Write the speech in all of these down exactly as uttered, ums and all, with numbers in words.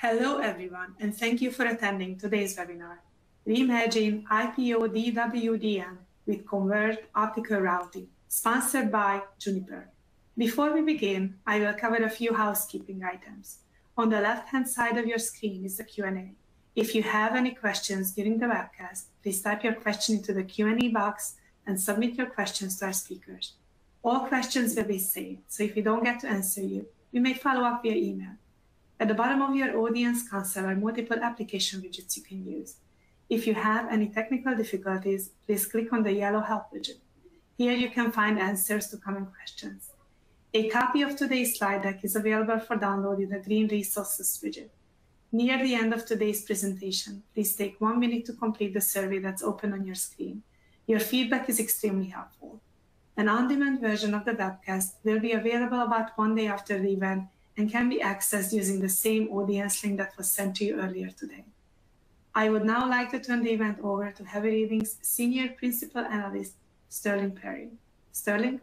Hello, everyone, and thank you for attending today's webinar, Reimagine IPoDWDM with Converged Optical Routing, sponsored by Juniper. Before we begin, I will cover a few housekeeping items. On the left-hand side of your screen is the Q and A. If you have any questions during the webcast, please type your question into the Q and A box and submit your questions to our speakers. All questions will be saved, so if we don't get to answer you, you may follow up via email. At the bottom of your audience console are multiple application widgets you can use. If you have any technical difficulties, please click on the yellow help widget. Here you can find answers to common questions. A copy of today's slide deck is available for download in the green resources widget. Near the end of today's presentation, please take one minute to complete the survey that's open on your screen. Your feedback is extremely helpful. An on-demand version of the webcast will be available about one day after the event and can be accessed using the same audience link that was sent to you earlier today. I would now like to turn the event over to Heavy Reading's Senior Principal Analyst, Sterling Perry. Sterling?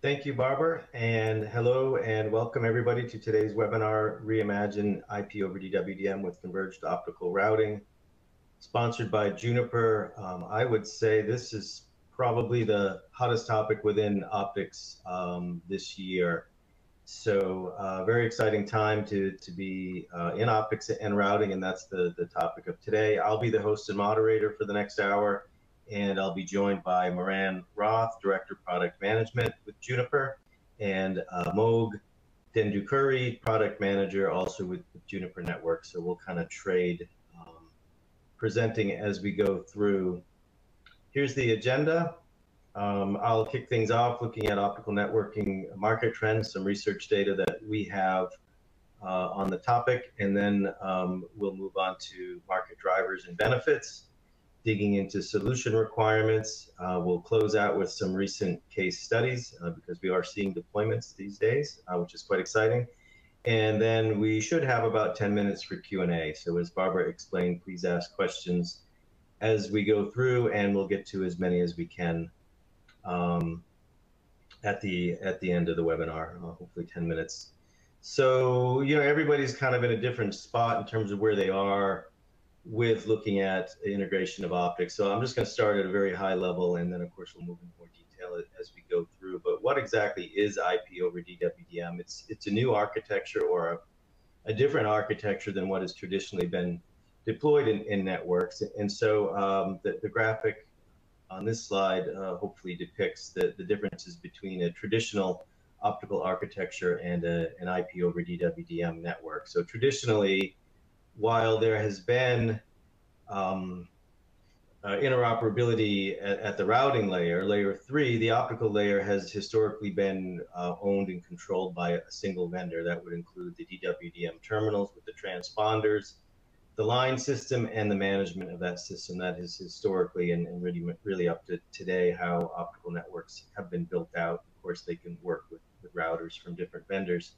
Thank you, Barbara, and hello and welcome everybody to today's webinar, Reimagine IPoDWDM with Converged Optical Routing, sponsored by Juniper. Um, I would say this is probably the hottest topic within optics um, this year. So uh, very exciting time to, to be uh, in optics and routing, and that's the, the topic of today. I'll be the host and moderator for the next hour, and I'll be joined by Moran Roth, Director of Product Management with Juniper, and uh, Amogh Dendukuri, Product Manager also with, with Juniper Networks. So we'll kind of trade um, presenting as we go through. Here's the agenda. Um, I'll kick things off looking at optical networking market trends, some research data that we have uh, on the topic, and then um, we'll move on to market drivers and benefits, digging into solution requirements. Uh, we'll close out with some recent case studies uh, because we are seeing deployments these days, uh, which is quite exciting. And then we should have about ten minutes for Q and A. So as Barbara explained, please ask questions as we go through, and we'll get to as many as we can um at the at the end of the webinar, uh, hopefully ten minutes. So you know, everybody's kind of in a different spot in terms of where they are with looking at the integration of optics, so I'm just going to start at a very high level, and then of course we'll move into more detail as we go through. But what exactly is IPoDWDM? It's it's a new architecture, or a, a different architecture than what has traditionally been deployed in, in networks. And so um the, the graphic on this slide uh, hopefully depicts the, the differences between a traditional optical architecture and a, an IPoDWDM network. So traditionally, while there has been um, uh, interoperability at, at the routing layer, layer three, the optical layer has historically been uh, owned and controlled by a single vendor. That would include the D W D M terminals with the transponders, the line system, and the management of that system. That is historically and, and really really up to today how optical networks have been built out. Of course, they can work with, with routers from different vendors.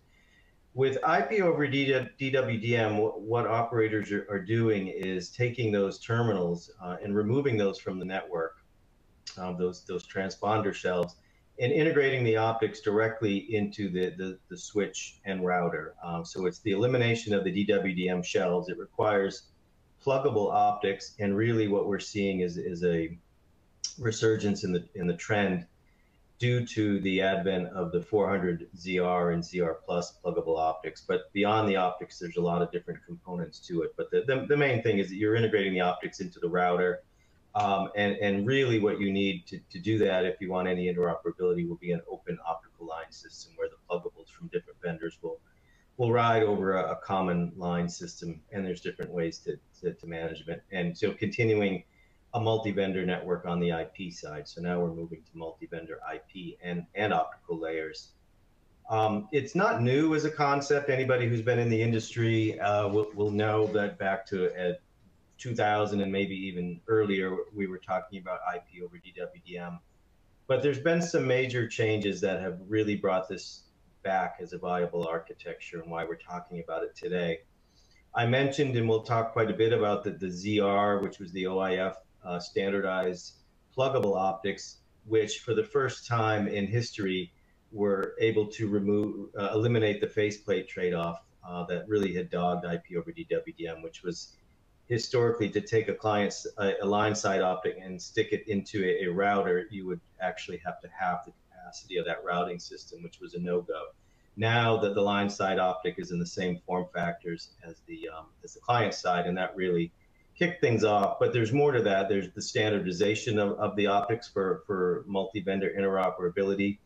With IPoDWDM, what operators are, are doing is taking those terminals uh, and removing those from the network, uh, those, those transponder shelves, and integrating the optics directly into the, the, the switch and router. Um, so it's the elimination of the D W D M shelves. It requires pluggable optics, and really what we're seeing is, is a resurgence in the, in the trend due to the advent of the four hundred Z R and Z R plus pluggable optics. But beyond the optics, there's a lot of different components to it. But the, the, the main thing is that you're integrating the optics into the router. Um, and, and really what you need to, to do that, if you want any interoperability, will be an open optical line system where the pluggables from different vendors will, will ride over a, a common line system, and there's different ways to, to, to management. And so continuing a multi-vendor network on the I P side. So now we're moving to multi-vendor I P and, and optical layers. Um, it's not new as a concept. Anybody who's been in the industry uh, will, will know that back to a, two thousand and maybe even earlier, we were talking about IPoDWDM. But there's been some major changes that have really brought this back as a viable architecture and why we're talking about it today. I mentioned, and we'll talk quite a bit about the, the Z R, which was the O I F uh, standardized pluggable optics, which for the first time in history were able to remove, uh, eliminate the faceplate trade-off uh, that really had dogged I P over D W D M, which was historically to take a client's a, a line side optic and stick it into a, a router, you would actually have to have the capacity of that routing system, which was a no-go. Now that the line side optic is in the same form factors as the um, as the client side, and that really kicked things off. But there's more to that. There's the standardization of, of the optics for for multi-vendor interoperability.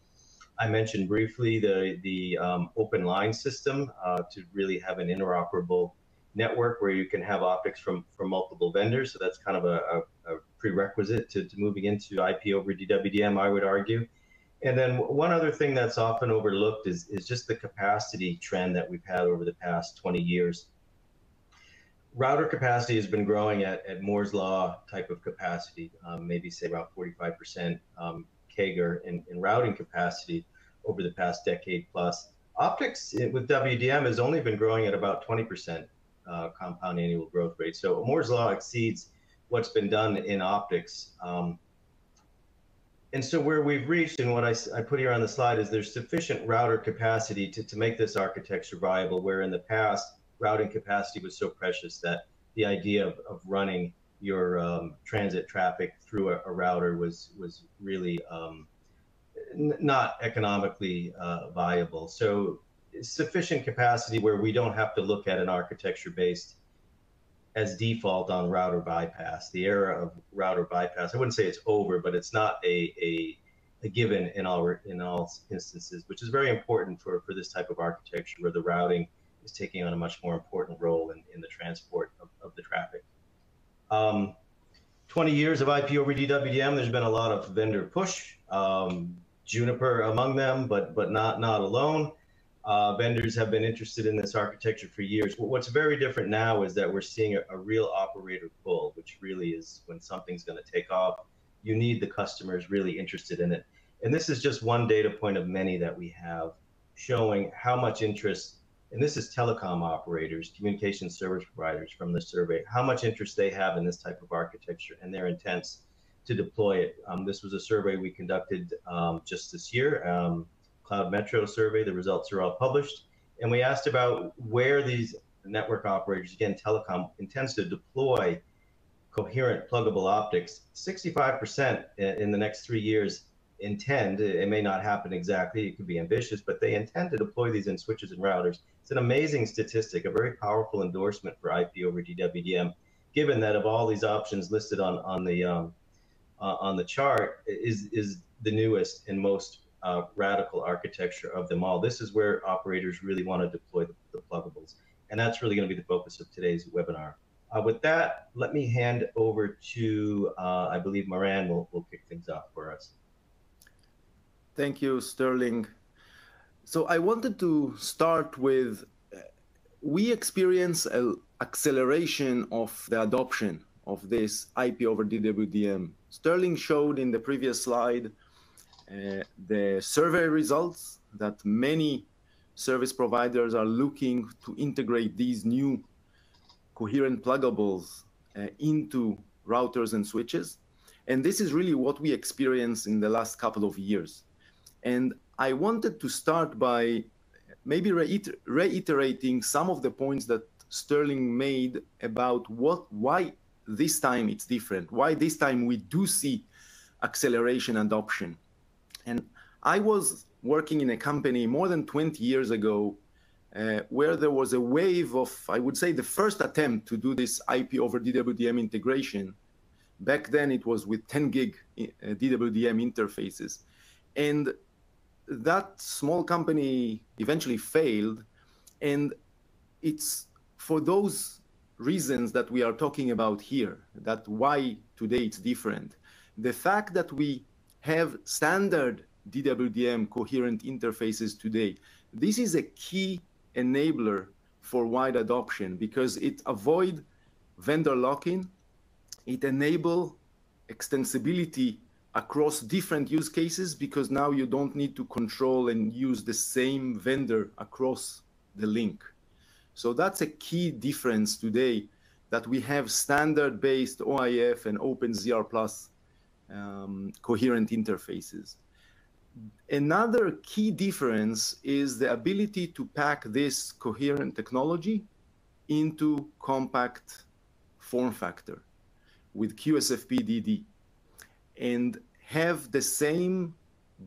I mentioned briefly the the um, open line system uh, to really have an interoperable network where you can have optics from from multiple vendors. So that's kind of a, a, a prerequisite to, to moving into I P over D W D M, I would argue. And then one other thing that's often overlooked is, is just the capacity trend that we've had over the past twenty years. Router capacity has been growing at, at Moore's Law type of capacity, um, maybe say about forty-five percent um, C A G R in, in routing capacity over the past decade plus. Optics with W D M has only been growing at about twenty percent uh, compound annual growth rate. So Moore's Law exceeds what's been done in optics. Um, And so where we've reached, and what I, I put here on the slide, is there's sufficient router capacity to, to make this architecture viable, where in the past, routing capacity was so precious that the idea of, of running your um, transit traffic through a, a router was, was really um, not economically uh, viable. So sufficient capacity where we don't have to look at an architecture based as default on router bypass. The era of router bypass, I wouldn't say it's over, but it's not a, a, a given in all, in all instances, which is very important for, for this type of architecture where the routing is taking on a much more important role in, in the transport of, of the traffic. Um, twenty years of I P over D W D M, there's been a lot of vendor push, um, Juniper among them, but, but not, not alone. Uh, vendors have been interested in this architecture for years. But what's very different now is that we're seeing a, a real operator pull, which really is when something's going to take off, you need the customers really interested in it. And this is just one data point of many that we have showing how much interest, and this is telecom operators, communication service providers from the survey, how much interest they have in this type of architecture and their intents to deploy it. Um, this was a survey we conducted um, just this year. Um, Cloud Metro Survey, the results are all published. And we asked about where these network operators, again, telecom, intends to deploy coherent pluggable optics. sixty-five percent in the next three years intend, it may not happen exactly, it could be ambitious, but they intend to deploy these in switches and routers. It's an amazing statistic, a very powerful endorsement for I P over D W D M, given that of all these options listed on, on, the, um, uh, on the chart is, is the newest and most Uh, radical architecture of them all. This is where operators really want to deploy the, the pluggables. And that's really going to be the focus of today's webinar. Uh, with that, let me hand over to, uh, I believe Moran will, will kick things off for us. Thank you, Sterling. So I wanted to start with, uh, we experience an acceleration of the adoption of this I P over D W D M. Sterling showed in the previous slide Uh, the survey results that many service providers are looking to integrate these new coherent pluggables uh, into routers and switches. And this is really what we experienced in the last couple of years. And I wanted to start by maybe reiter- reiterating some of the points that Sterling made about what, why this time it's different, why this time we do see acceleration adoption. And I was working in a company more than twenty years ago uh, where there was a wave of, I would say, the first attempt to do this I P over D W D M integration. Back then it was with ten gig uh, D W D M interfaces. And that small company eventually failed. And it's for those reasons that we are talking about here, that why today it's different. The fact that we have standard D W D M coherent interfaces today. This is a key enabler for wide adoption because it avoids vendor lock-in, it enables extensibility across different use cases because now you don't need to control and use the same vendor across the link. So that's a key difference today that we have standard-based O I F and OpenZR Plus Um, coherent interfaces. Another key difference is the ability to pack this coherent technology into compact form factor with Q S F P D D and have the same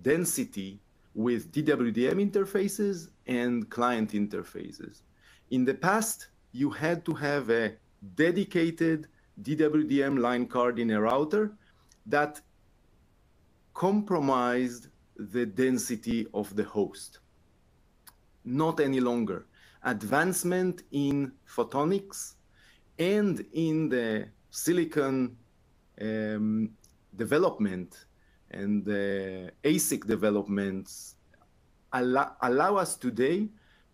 density with D W D M interfaces and client interfaces. In the past, you had to have a dedicated D W D M line card in a router that compromised the density of the host. Not any longer. Advancement in photonics and in the silicon um, development and the A S I C developments allow, allow us today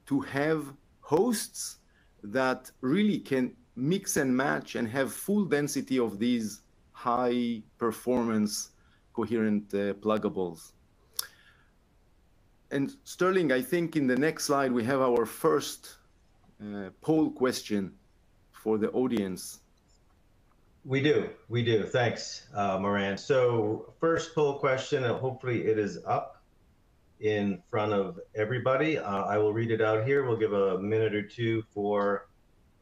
to have hosts that really can mix and match and have full density of these high performance coherent uh, pluggables. And Sterling, I think in the next slide, we have our first uh, poll question for the audience. We do, we do. Thanks, uh, Moran. So first poll question, and hopefully it is up in front of everybody. Uh, I will read it out here. We'll give a minute or two for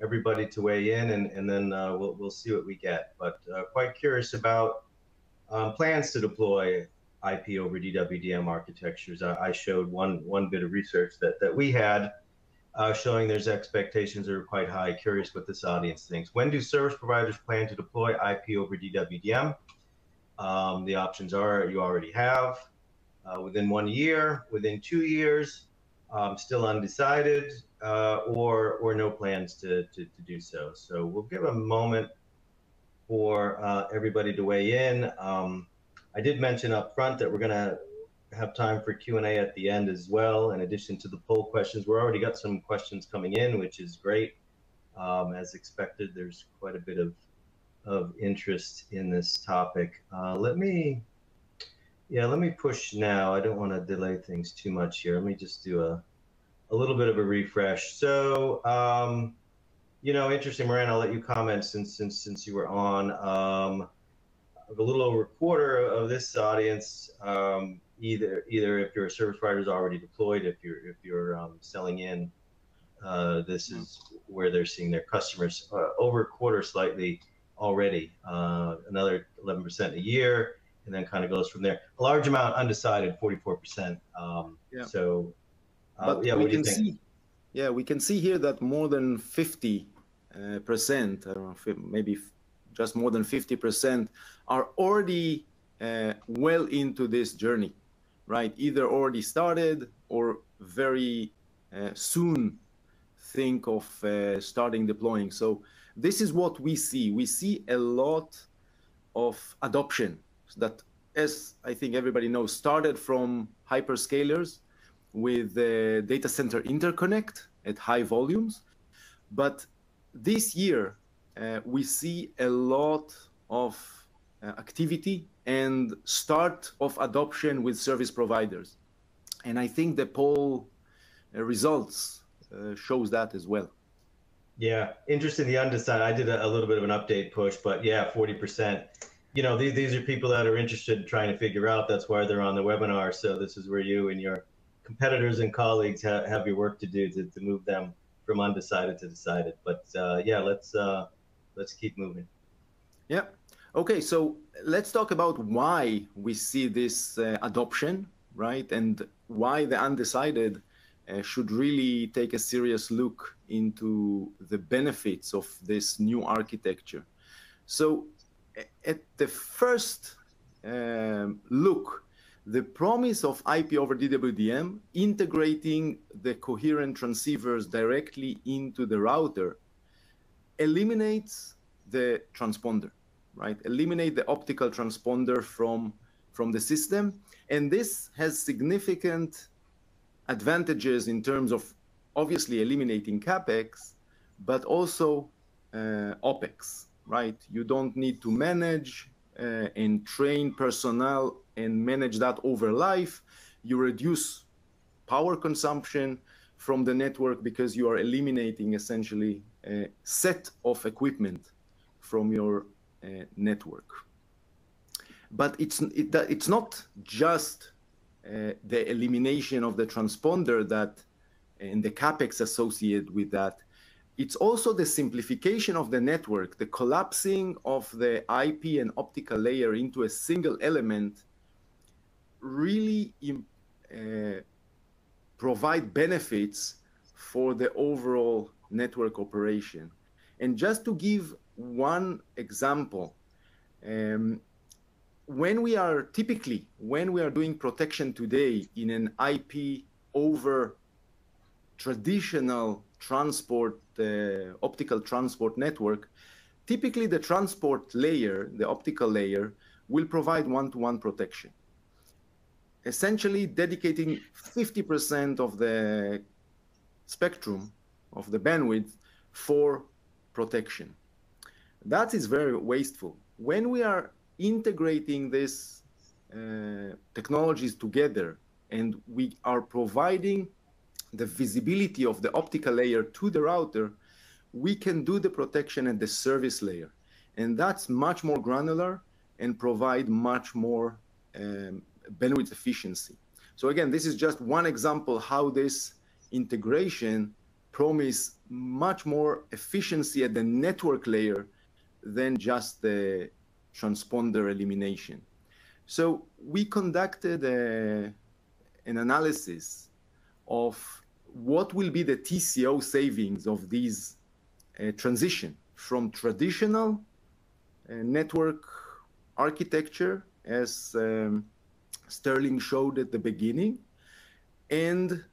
everybody to weigh in, and, and then uh, we'll, we'll see what we get. But uh, quite curious about um, plans to deploy I P over D W D M architectures. I, I showed one one bit of research that, that we had uh, showing there's expectations that are quite high. Curious what this audience thinks. When do service providers plan to deploy I P over D W D M? Um, the options are you already have, uh, within one year, within two years, um, still undecided, uh, or or no plans to, to, to do so. So we'll give a moment for uh, everybody to weigh in. Um, I did mention up front that we're going to have time for Q and A at the end as well, in addition to the poll questions. We've already got some questions coming in, which is great. Um, as expected, there's quite a bit of, of interest in this topic. Uh, let me, yeah, let me push now. I don't want to delay things too much here. Let me just do a, a little bit of a refresh. So, um, you know, interesting, Moran, I'll let you comment since, since, since you were on. Um, a little over a quarter of this audience, um, either either if your service provider is already deployed, if you're if you're um, selling in, uh, this is where they're seeing their customers. Uh, over a quarter, slightly already. Uh, another eleven percent a year, and then kind of goes from there. A large amount undecided, forty-four percent. Um, yeah. So, uh, but yeah, we what can do you think? see, yeah, we can see here that more than fifty percent, uh, I don't know, maybe. Just more than fifty percent are already uh, well into this journey, right? Either already started or very uh, soon think of uh, starting deploying. So this is what we see. We see a lot of adoption that, as I think everybody knows, started from hyperscalers with uh, data center interconnect at high volumes. But this year, Uh, we see a lot of uh, activity and start of adoption with service providers. And I think the poll uh, results uh, shows that as well. Yeah, interesting, the undecided. I did a, a little bit of an update push, but yeah, forty percent. You know, these, these are people that are interested in trying to figure out. That's why they're on the webinar. So this is where you and your competitors and colleagues ha have your work to do to, to move them from undecided to decided. But uh, yeah, let's... Uh, Let's keep moving. Yeah. Okay, so let's talk about why we see this uh, adoption, right? And why the undecided uh, should really take a serious look into the benefits of this new architecture. So at the first um, look, the promise of I P over D W D M integrating the coherent transceivers directly into the router eliminates the transponder, right? Eliminate the optical transponder from, from the system. And this has significant advantages in terms of obviously eliminating CapEx, but also uh, OpEx, right? You don't need to manage uh, and train personnel and manage that over life. You reduce power consumption from the network because you are eliminating essentially a set of equipment from your uh, network. But it's, it, it's not just uh, the elimination of the transponder that and the capex associated with that. It's also the simplification of the network, the collapsing of the I P and optical layer into a single element really uh, provide benefits for the overall network operation. And just to give one example, um, when we are typically, when we are doing protection today in an I P over traditional transport, uh, optical transport network, typically the transport layer, the optical layer, will provide one-to-one protection, essentially dedicating fifty percent of the spectrum of the bandwidth for protection. That is very wasteful. When we are integrating these uh, technologies together and we are providing the visibility of the optical layer to the router, we can do the protection at the service layer. And that's much more granular and provide much more um, bandwidth efficiency. So again, this is just one example how this integration promise much more efficiency at the network layer than just the transponder elimination. So we conducted a, an analysis of what will be the T C O savings of these uh, transition from traditional uh, network architecture, as um, Sterling showed at the beginning, and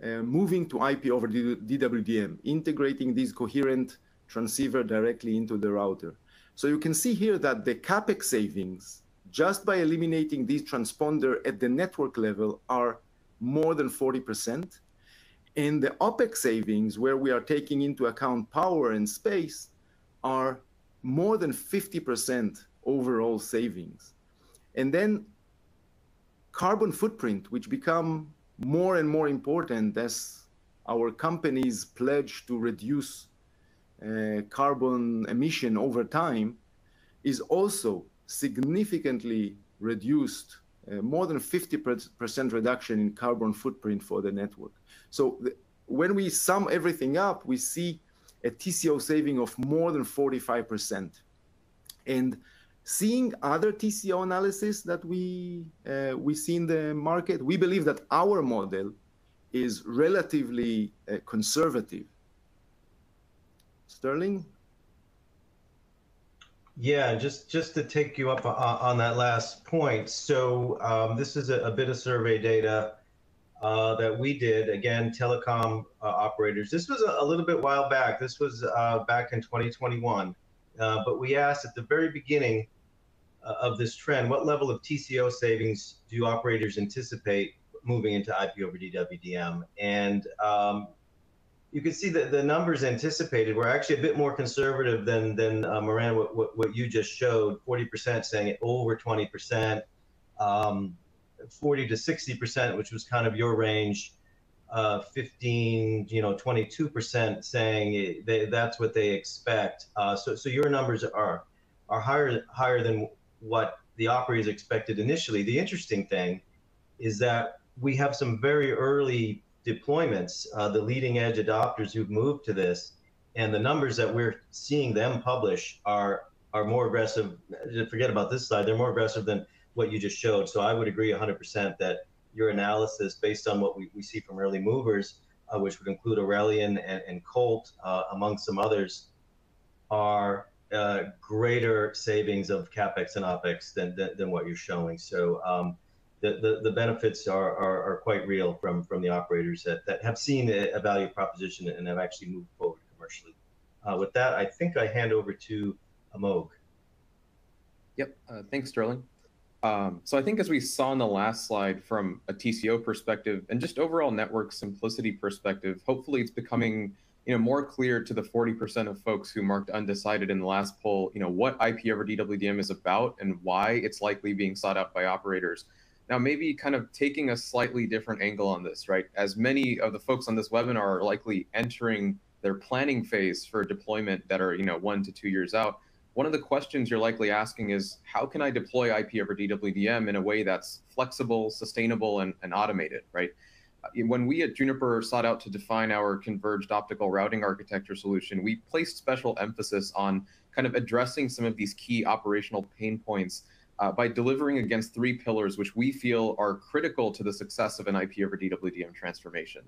Uh, moving to I P over D W D M, integrating these coherent transceiver directly into the router. So you can see here that the CapEx savings, just by eliminating these transponder at the network level, are more than forty percent. And the OpEx savings, where we are taking into account power and space, are more than fifty percent overall savings. And then carbon footprint, which become more and more important as our companies pledge to reduce uh, carbon emission over time, is also significantly reduced, uh, more than fifty percent reduction in carbon footprint for the network. So the, when we sum everything up, we see a T C O saving of more than forty-five percent. And seeing other T C O analysis that we, uh, we see in the market, we believe that our model is relatively uh, conservative. Sterling? Yeah, just, just to take you up uh, on that last point. So um, this is a, a bit of survey data uh, that we did, again, telecom uh, operators. This was a, a little bit while back. This was uh, back in twenty twenty-one. Uh, but we asked at the very beginning of this trend, what level of T C O savings do operators anticipate moving into I P over D W D M? And um, you can see that the numbers anticipated were actually a bit more conservative than, than uh, Moran, what, what, what you just showed, forty percent saying it over twenty percent, um, forty to sixty percent, which was kind of your range, uh, fifteen, you know, twenty-two percent saying they, that's what they expect. Uh, so, so your numbers are, are higher, higher than what the operators expected initially. The interesting thing is that we have some very early deployments, uh, the leading edge adopters who've moved to this, and the numbers that we're seeing them publish are, are more aggressive. Forget about this slide. They're more aggressive than what you just showed. So I would agree one hundred percent that your analysis based on what we, we see from early movers, uh, which would include Aurelian and, and Colt, uh, among some others, are uh, greater savings of CapEx and OpEx than, than, than what you're showing. So um, the, the, the benefits are, are, are quite real from, from the operators that, that have seen a, a value proposition and have actually moved forward commercially. Uh, with that, I think I hand over to Amogh. Yep, uh, thanks, Sterling. Um, so I think as we saw in the last slide, from a T C O perspective and just overall network simplicity perspective, hopefully it's becoming, you know, more clear to the forty percent of folks who marked undecided in the last poll, you know, what I P over D W D M is about and why it's likely being sought out by operators. Now, maybe kind of taking a slightly different angle on this, right? As many of the folks on this webinar are likely entering their planning phase for deployment that are, you know, one to two years out. one of the questions you're likely asking is, how can I deploy I P over D W D M in a way that's flexible, sustainable, and, and automated, right? When we at Juniper sought out to define our converged optical routing architecture solution, we placed special emphasis on kind of addressing some of these key operational pain points uh, by delivering against three pillars, which we feel are critical to the success of an I P over D W D M transformation.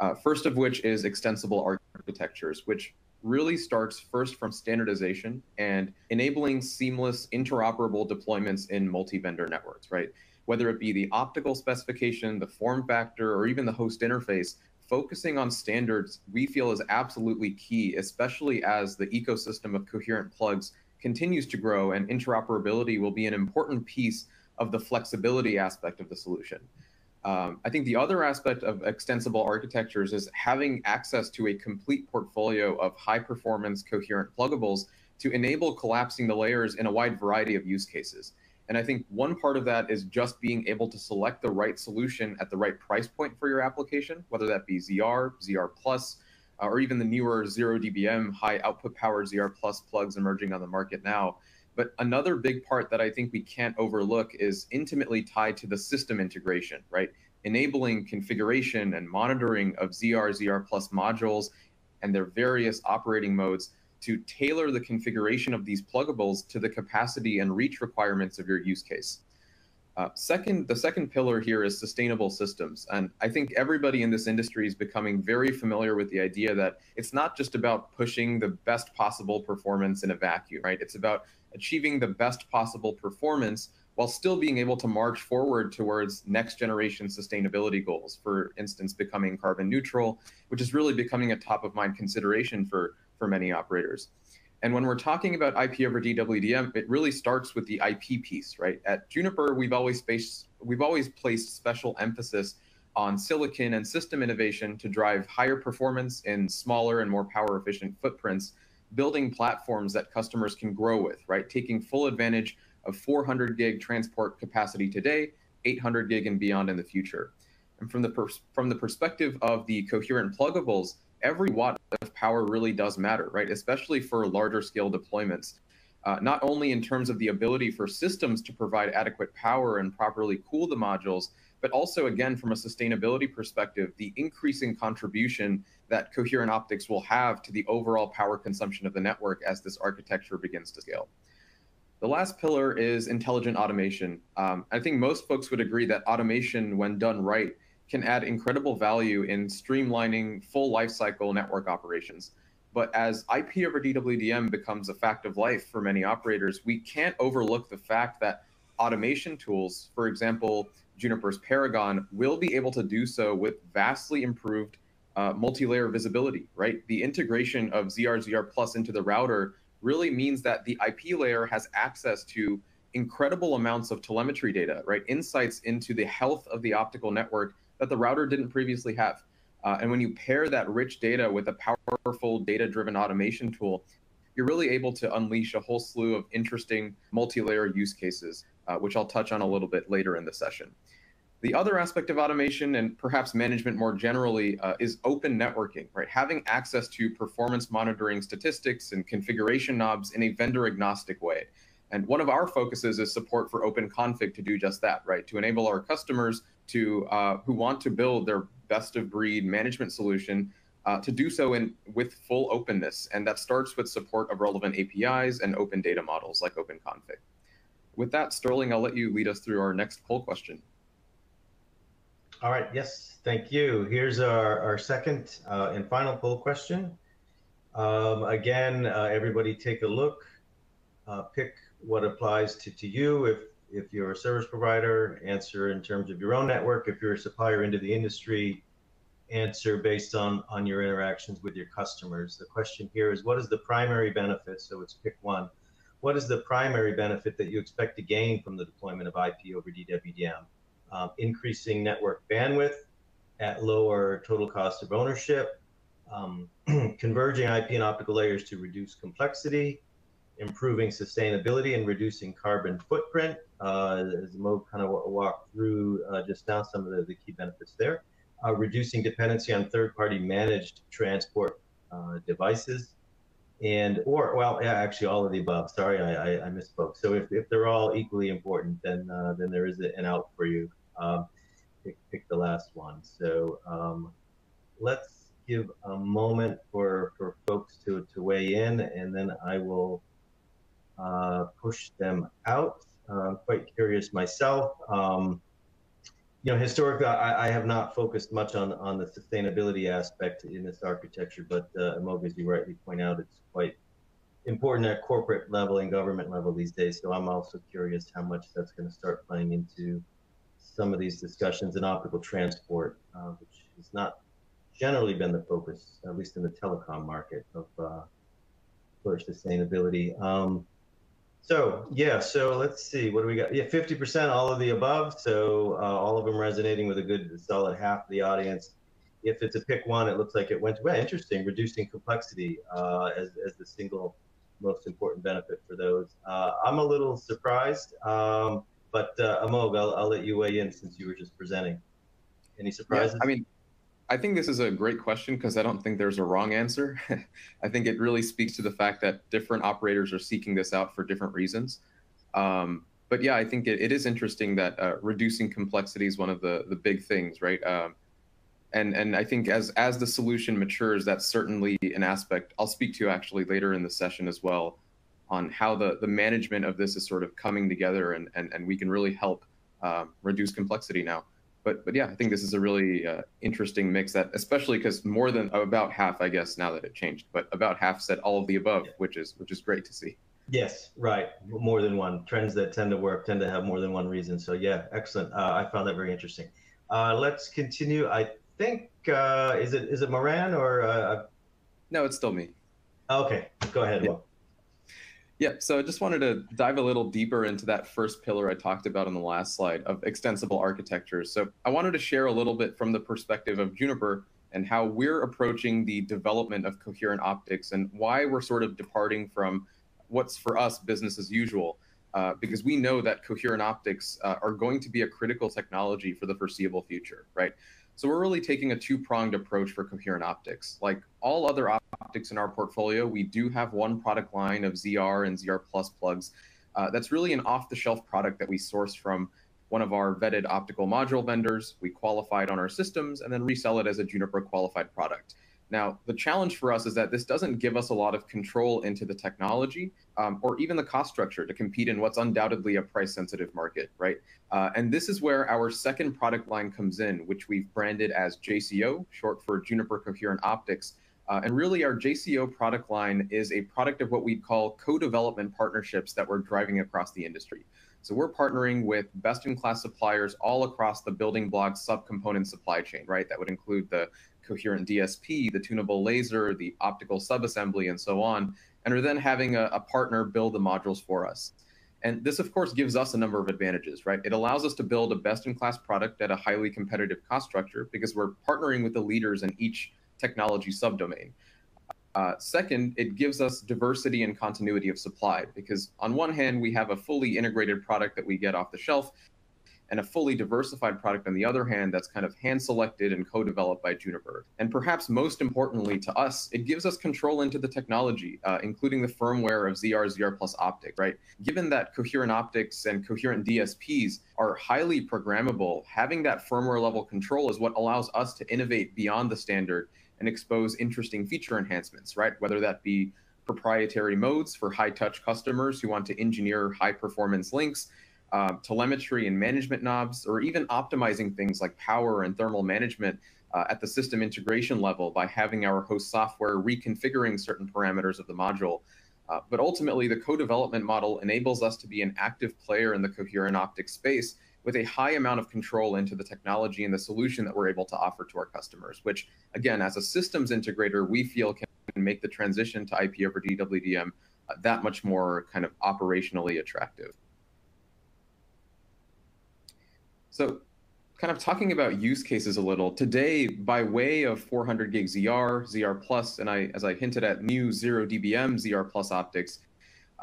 Uh, first of which is extensible architectures, which really starts first from standardization and enabling seamless, interoperable deployments in multi-vendor networks, right? Whether it be the optical specification, the form factor, or even the host interface, focusing on standards we feel is absolutely key, especially as the ecosystem of coherent plugs continues to grow, and interoperability will be an important piece of the flexibility aspect of the solution. Um, I think the other aspect of extensible architectures is having access to a complete portfolio of high-performance coherent pluggables to enable collapsing the layers in a wide variety of use cases. And I think one part of that is just being able to select the right solution at the right price point for your application, whether that be Z R, Z R plus, uh, or even the newer zero D B M high output power Z R plus plugs emerging on the market now. But another big part that I think we can't overlook is intimately tied to the system integration, right? Enabling configuration and monitoring of Z R, Z R plus modules and their various operating modes to tailor the configuration of these pluggables to the capacity and reach requirements of your use case. Uh, second, the second pillar here is sustainable systems. And I think everybody in this industry is becoming very familiar with the idea that it's not just about pushing the best possible performance in a vacuum, right? It's about achieving the best possible performance while still being able to march forward towards next generation sustainability goals, for instance, becoming carbon neutral, which is really becoming a top of mind consideration for for many operators. And when we're talking about I P over D W D M, it really starts with the I P piece, right? At Juniper, we've always, spaced, we've always placed special emphasis on silicon and system innovation to drive higher performance in smaller and more power efficient footprints, building platforms that customers can grow with, right? Taking full advantage of four hundred gig transport capacity today, eight hundred gig and beyond in the future. And from the, pers from the perspective of the coherent pluggables, every watt of power really does matter, right? Especially for larger scale deployments, uh, not only in terms of the ability for systems to provide adequate power and properly cool the modules, but also, again, from a sustainability perspective, the increasing contribution that coherent optics will have to the overall power consumption of the network as this architecture begins to scale. The last pillar is intelligent automation. Um, I think most folks would agree that automation, when done right, can add incredible value in streamlining full lifecycle network operations. But as I P over D W D M becomes a fact of life for many operators, we can't overlook the fact that automation tools, for example, Juniper's Paragon, will be able to do so with vastly improved uh, multi-layer visibility, right? The integration of Z R, Z R plus into the router really means that the I P layer has access to incredible amounts of telemetry data, right? Insights into the health of the optical network that the router didn't previously have. Uh, and when you pair that rich data with a powerful data-driven automation tool, you're really able to unleash a whole slew of interesting multi-layer use cases, uh, which I'll touch on a little bit later in the session. The other aspect of automation, and perhaps management more generally, uh, is open networking, right? Having access to performance monitoring statistics and configuration knobs in a vendor-agnostic way. And one of our focuses is support for OpenConfig to do just that, right? To enable our customers to uh, who want to build their best-of-breed management solution uh, to do so in with full openness, and that starts with support of relevant A P Is and open data models like OpenConfig. With that, Sterling, I'll let you lead us through our next poll question. All right. Yes, thank you. Here's our, our second uh, and final poll question. Um, again, uh, everybody take a look, uh, pick what applies to, to you. If, if you're a service provider, answer in terms of your own network. If you're a supplier into the industry, answer based on, on your interactions with your customers. The question here is, what is the primary benefit? So it's pick one. What is the primary benefit that you expect to gain from the deployment of I P over D W D M? Um, increasing network bandwidth at lower total cost of ownership, um, converging I P and optical layers to reduce complexity, improving sustainability and reducing carbon footprint. Uh, as Mo kind of walked through uh, just now, some of the, the key benefits there. Uh, reducing dependency on third-party managed transport uh, devices, and or well, yeah, actually all of the above. Sorry, I, I, I misspoke. So if, if they're all equally important, then uh, then there is an out for you. Um, pick, pick the last one. So um, let's give a moment for for folks to to weigh in, and then I will uh, push them out. Uh, I'm quite curious myself. Um, You know, historically, I, I have not focused much on, on the sustainability aspect in this architecture, but uh, Amogh, as you rightly point out, it's quite important at corporate level and government level these days. So I'm also curious how much that's going to start playing into some of these discussions in optical transport, uh, which has not generally been the focus, at least in the telecom market, of uh, for sustainability. Um, So, yeah, so let's see, what do we got? Yeah, fifty percent, all of the above. So uh, all of them resonating with a good solid half of the audience. If it's a pick one, it looks like it went, well, interesting, reducing complexity uh, as, as the single most important benefit for those. Uh, I'm a little surprised, um, but uh, Amogh, I'll, I'll let you weigh in since you were just presenting. Any surprises? Yeah, I mean, I think this is a great question because I don't think there's a wrong answer. I think it really speaks to the fact that different operators are seeking this out for different reasons. Um, but yeah, I think it, it is interesting that uh, reducing complexity is one of the, the big things, right? Um, and and I think as, as the solution matures, that's certainly an aspect I'll speak to actually later in the session as well on how the, the management of this is sort of coming together and, and, and we can really help uh, reduce complexity now. But, but yeah, I think this is a really uh, interesting mix that, especially because more than about half, I guess, now that it changed, but about half said all of the above, yeah. which is which is great to see. Yes, right. More than one. Trends that tend to work tend to have more than one reason. So yeah, excellent. Uh, I found that very interesting. Uh, let's continue. I think, uh, is it is it Moran or? Uh... No, it's still me. Okay, go ahead. Yeah. Well. Yeah, so I just wanted to dive a little deeper into that first pillar I talked about on the last slide of extensible architectures. So I wanted to share a little bit from the perspective of Juniper and how we're approaching the development of coherent optics and why we're sort of departing from what's for us business as usual, uh, because we know that coherent optics uh, are going to be a critical technology for the foreseeable future, right? So we're really taking a two-pronged approach for coherent optics. Like all other optics, optics in our portfolio, we do have one product line of Z R and Z R plus plugs. Uh, that's really an off-the-shelf product that we source from one of our vetted optical module vendors. We qualify it on our systems and then resell it as a Juniper qualified product. Now, the challenge for us is that this doesn't give us a lot of control into the technology um, or even the cost structure to compete in what's undoubtedly a price-sensitive market, right? Uh, and this is where our second product line comes in, which we've branded as J C O, short for Juniper Coherent Optics. Uh, and really, our J C O product line is a product of what we call co-development partnerships that we're driving across the industry. So we're partnering with best-in-class suppliers all across the building block subcomponent supply chain, right? That would include the coherent D S P, the tunable laser, the optical subassembly, and so on. And we're then having a, a partner build the modules for us. And this, of course, gives us a number of advantages, right? It allows us to build a best-in-class product at a highly competitive cost structure because we're partnering with the leaders in each technology subdomain. Uh, second, it gives us diversity and continuity of supply because on one hand, we have a fully integrated product that we get off the shelf and a fully diversified product on the other hand that's kind of hand-selected and co-developed by Juniper. And perhaps most importantly to us, it gives us control into the technology, uh, including the firmware of Z R, Z R plus optic, right? Given that coherent optics and coherent D S Ps are highly programmable, having that firmware level control is what allows us to innovate beyond the standard and expose interesting feature enhancements, right? Whether that be proprietary modes for high-touch customers who want to engineer high-performance links, uh, telemetry and management knobs, or even optimizing things like power and thermal management uh, at the system integration level by having our host software reconfiguring certain parameters of the module. Uh, but ultimately, the co-development model enables us to be an active player in the coherent optics space with a high amount of control into the technology and the solution that we're able to offer to our customers, which, again, as a systems integrator, we feel can make the transition to I P over D W D M uh, that much more kind of operationally attractive. So kind of talking about use cases a little, today, by way of four hundred gig Z R, Z R plus, and I, as I hinted at, new zero D B M Z R plus optics,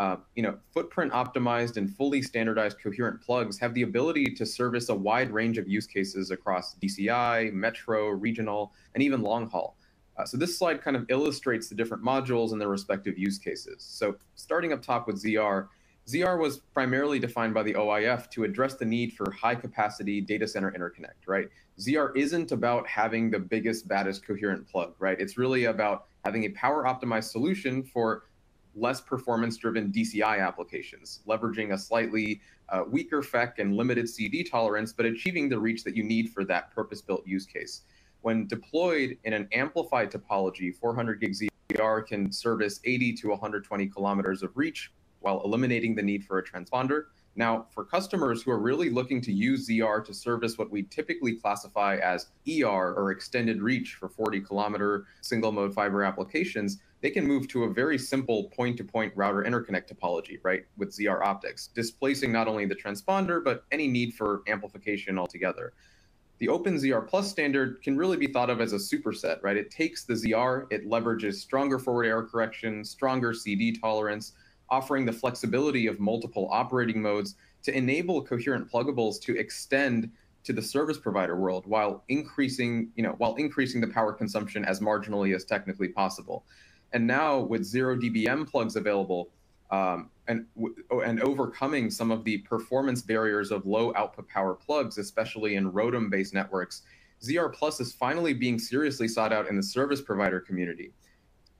Uh, you know, footprint optimized and fully standardized coherent plugs have the ability to service a wide range of use cases across D C I, metro, regional, and even long haul. Uh, so this slide kind of illustrates the different modules and their respective use cases. So starting up top with Z R, Z R was primarily defined by the O I F to address the need for high capacity data center interconnect, right? Z R isn't about having the biggest, baddest coherent plug, right? It's really about having a power optimized solution for less performance driven D C I applications, leveraging a slightly uh, weaker F E C and limited C D tolerance, but achieving the reach that you need for that purpose built use case. When deployed in an amplified topology, four hundred gig Z R can service eighty to one hundred twenty kilometers of reach while eliminating the need for a transponder. Now, for customers who are really looking to use Z R to service what we typically classify as E R, or extended reach, for forty kilometer single mode fiber applications, they can move to a very simple point-to-point router interconnect topology, right, with Z R optics, displacing not only the transponder, but any need for amplification altogether. The OpenZR Plus standard can really be thought of as a superset, right? It takes the Z R, it leverages stronger forward error correction, stronger C D tolerance, offering the flexibility of multiple operating modes to enable coherent pluggables to extend to the service provider world while increasing, you know, while increasing the power consumption as marginally as technically possible. And now with zero D B M plugs available, Um, and, and overcoming some of the performance barriers of low output power plugs, especially in ROADM-based networks, Z R Plus is finally being seriously sought out in the service provider community.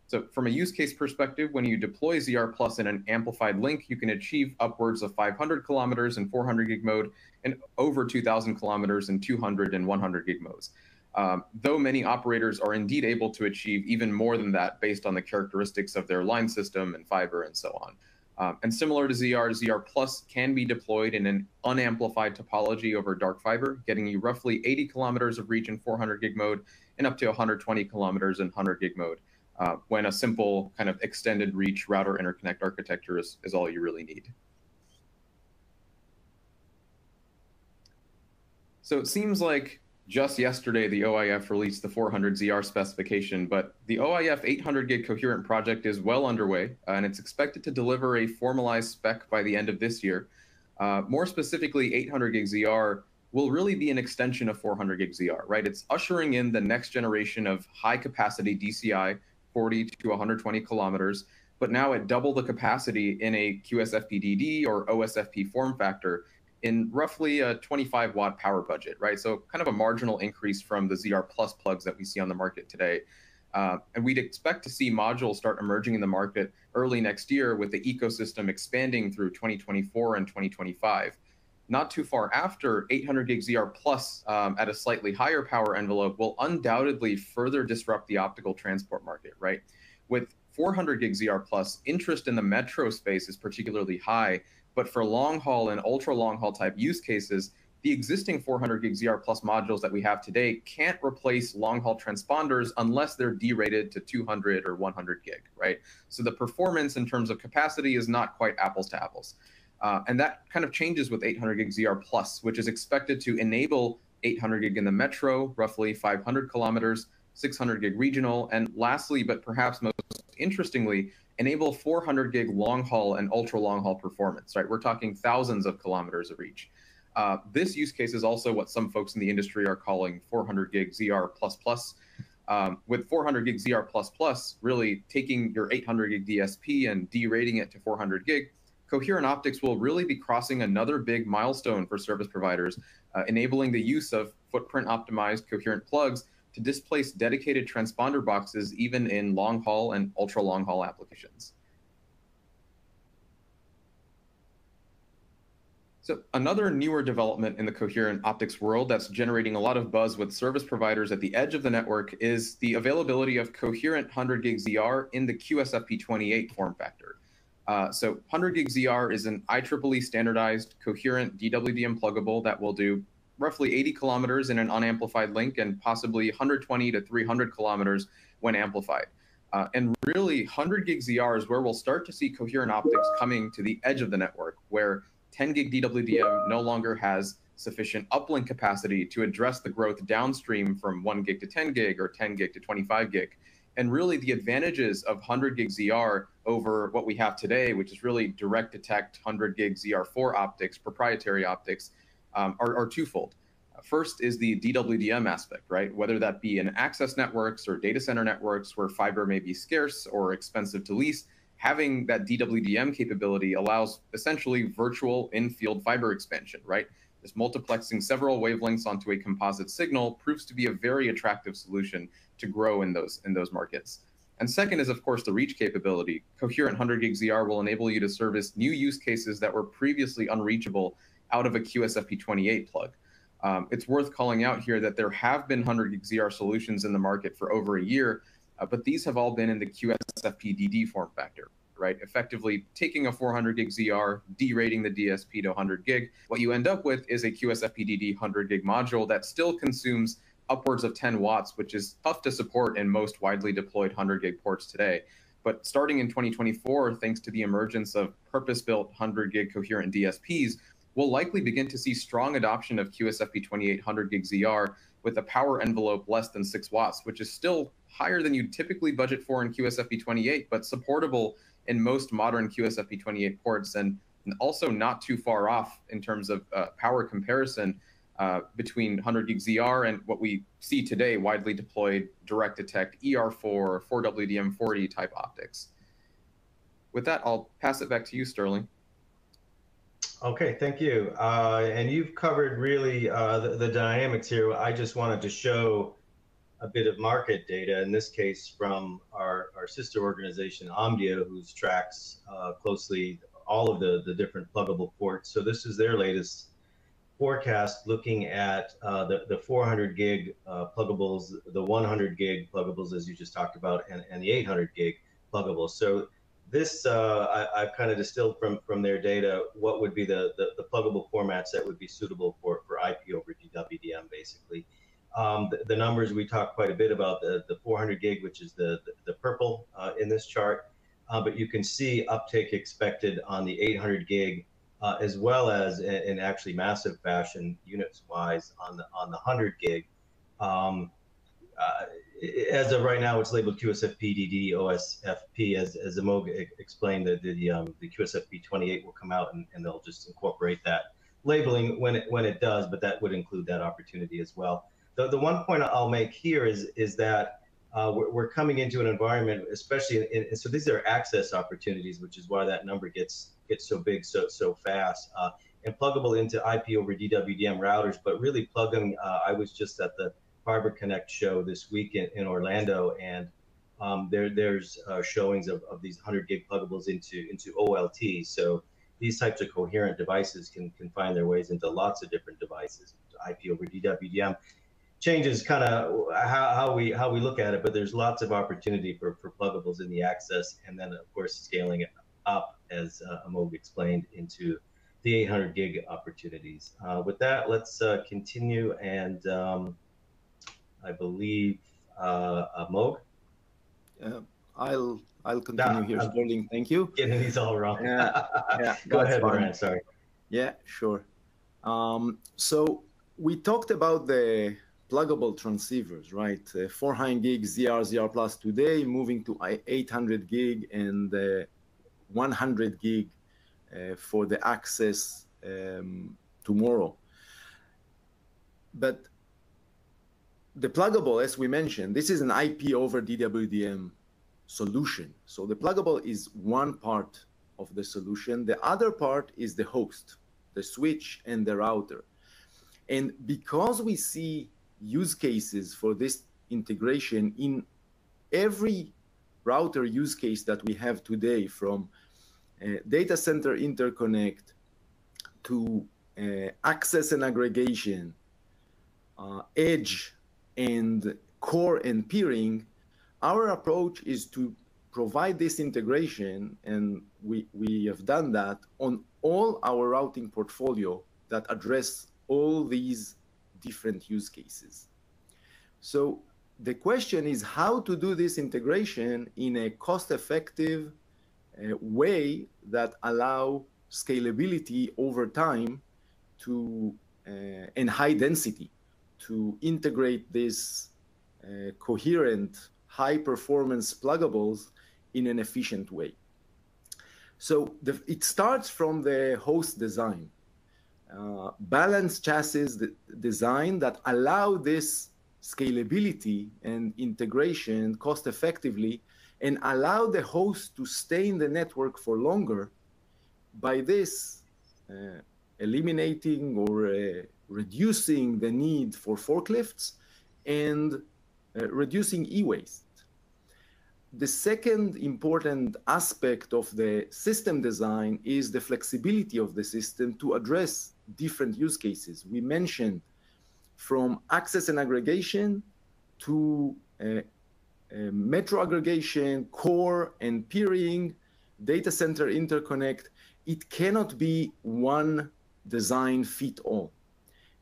So from a use case perspective, when you deploy Z R Plus in an amplified link, you can achieve upwards of five hundred kilometers in four hundred gig mode and over two thousand kilometers in two hundred and one hundred gig modes. Um, though many operators are indeed able to achieve even more than that based on the characteristics of their line system and fiber and so on. Um, and similar to Z R, Z R Plus can be deployed in an unamplified topology over dark fiber, getting you roughly eighty kilometers of reach in four hundred gig mode and up to one hundred twenty kilometers in one hundred gig mode, uh, when a simple kind of extended reach router interconnect architecture is, is all you really need. So it seems like just yesterday, the O I F released the four hundred Z R specification, but the O I F eight hundred gig coherent project is well underway, and it's expected to deliver a formalized spec by the end of this year. Uh, more specifically, eight hundred gig Z R will really be an extension of four hundred gig Z R, right? It's ushering in the next generation of high-capacity D C I, forty to one hundred twenty kilometers, but now at double the capacity in a Q S F P D D or O S F P form factor, in roughly a twenty-five watt power budget, right? So kind of a marginal increase from the Z R Plus plugs that we see on the market today. Uh, and we'd expect to see modules start emerging in the market early next year, with the ecosystem expanding through twenty twenty-four and twenty twenty-five. Not too far after, eight hundred gig Z R Plus um, at a slightly higher power envelope will undoubtedly further disrupt the optical transport market, right? With four hundred gig Z R Plus, interest in the metro space is particularly high, but for long haul and ultra long haul type use cases, the existing four hundred gig Z R Plus modules that we have today can't replace long haul transponders unless they're derated to two hundred or one hundred gig, right? So the performance in terms of capacity is not quite apples to apples. Uh, and that kind of changes with eight hundred gig Z R Plus, which is expected to enable eight hundred gig in the metro, roughly five hundred kilometers, six hundred gig regional, and lastly, but perhaps most interestingly, enable four hundred gig long haul and ultra long haul performance, right? We're talking thousands of kilometers of reach. Uh, this use case is also what some folks in the industry are calling four hundred gig Z R plus plus. Um, with four hundred gig Z R plus plus really taking your eight hundred gig D S P and derating it to four hundred gig, coherent optics will really be crossing another big milestone for service providers, uh, enabling the use of footprint optimized coherent plugs to displace dedicated transponder boxes, even in long-haul and ultra-long-haul applications. So another newer development in the coherent optics world that's generating a lot of buzz with service providers at the edge of the network is the availability of coherent one hundred gig Z R in the Q S F P twenty-eight form factor. Uh, so one hundred gig Z R is an I triple E standardized coherent D W D M pluggable that will do roughly eighty kilometers in an unamplified link and possibly one hundred twenty to three hundred kilometers when amplified. Uh, and really, one hundred gig Z R is where we'll start to see coherent optics coming to the edge of the network, where ten gig D W D M no longer has sufficient uplink capacity to address the growth downstream from one gig to ten gig or ten gig to twenty-five gig. And really, the advantages of one hundred gig Z R over what we have today, which is really direct detect one hundred gig Z R four optics, proprietary optics, Um, are, are twofold. First is the D W D M aspect, right? Whether that be in access networks or data center networks where fiber may be scarce or expensive to lease, having that D W D M capability allows essentially virtual in-field fiber expansion, right? This multiplexing several wavelengths onto a composite signal proves to be a very attractive solution to grow in those, in those markets. And second is, of course, the reach capability. Coherent one hundred gig Z R will enable you to service new use cases that were previously unreachable out of a Q S F P twenty-eight plug. Um, it's worth calling out here that there have been one hundred gig Z R solutions in the market for over a year, uh, but these have all been in the Q S F P D D form factor, right? Effectively taking a four hundred gig Z R, derating the D S P to one hundred gig, what you end up with is a Q S F P D D one hundred gig module that still consumes upwards of ten watts, which is tough to support in most widely deployed one hundred gig ports today. But starting in twenty twenty-four, thanks to the emergence of purpose-built one hundred gig coherent D S Ps, we'll likely begin to see strong adoption of Q S F P twenty-eight one hundred gig Z R with a power envelope less than six watts, which is still higher than you typically budget for in Q S F P twenty-eight, but supportable in most modern Q S F P twenty-eight ports, and also not too far off in terms of uh, power comparison uh, between one hundred gig Z R and what we see today widely deployed direct detect E R four or four W D M forty type optics. With that, I'll pass it back to you, Sterling. Okay, thank you. Uh, and you've covered really uh, the, the dynamics here. I just wanted to show a bit of market data, in this case from our, our sister organization, Omdia, who tracks uh, closely all of the, the different pluggable ports. So this is their latest forecast looking at uh, the, the four hundred gig uh, pluggables, the one hundred gig pluggables, as you just talked about, and, and the eight hundred gig pluggables. So this, uh, I, I've kind of distilled from, from their data what would be the, the, the pluggable formats that would be suitable for, for I P over D W D M, basically. Um, the, the numbers we talked quite a bit about, the, the four hundred gig, which is the, the, the purple uh, in this chart, uh, but you can see uptake expected on the eight hundred gig, uh, as well as in, in actually massive fashion, units-wise, on the, on the one hundred gig. Um, uh, As of right now, it's labeled Q S F P D D, O S F P. As, as Amogh explained, that the the, um, the Q S F P twenty-eight will come out, and, and they'll just incorporate that labeling when it when it does. But that would include that opportunity as well. The the one point I'll make here is is that uh, we're, we're coming into an environment, especially in, in, so these are access opportunities, which is why that number gets gets so big so so fast, uh, and pluggable into I P over D W D M routers. But really plugging, uh, I was just at the Fiber Connect show this week in, in Orlando, and um, there there's uh, showings of, of these one hundred gig pluggables into into O L T. So these types of coherent devices can can find their ways into lots of different devices. I P over D W D M changes kind of how, how we how we look at it, but there's lots of opportunity for, for pluggables in the access, and then of course scaling it up, as uh, Amogh explained, into the eight hundred gig opportunities. Uh, with that, let's uh, continue and. Um, I believe uh, Amogh. Uh, I'll I'll continue no, here, I'm Sterling. Thank you. Getting these all wrong. Yeah, yeah. Go ahead, Moran. Sorry. Yeah, sure. Um, so we talked about the pluggable transceivers, right? Uh, four hundred gig Z R, Z R plus today, moving to eight hundred gig and uh, one hundred gig uh, for the access um, tomorrow. But the pluggable, as we mentioned, this is an I P over D W D M solution. So the pluggable is one part of the solution. The other part is the host, the switch, and the router. And because we see use cases for this integration in every router use case that we have today, from uh, data center interconnect to uh, access and aggregation, uh, edge, and core and peering, our approach is to provide this integration, and we, we have done that on all our routing portfolio that address all these different use cases. So the question is how to do this integration in a cost-effective uh, way that allow scalability over time to uh, and high density, to integrate these uh, coherent, high-performance pluggables in an efficient way. So the, it starts from the host design. uh, balanced chassis design that allow this scalability and integration cost effectively, and allow the host to stay in the network for longer, by this uh, eliminating or uh, reducing the need for forklifts and uh, reducing e-waste. The second important aspect of the system design is the flexibility of the system to address different use cases. We mentioned from access and aggregation to uh, uh, metro aggregation, core and peering, data center interconnect. It cannot be one design fit all.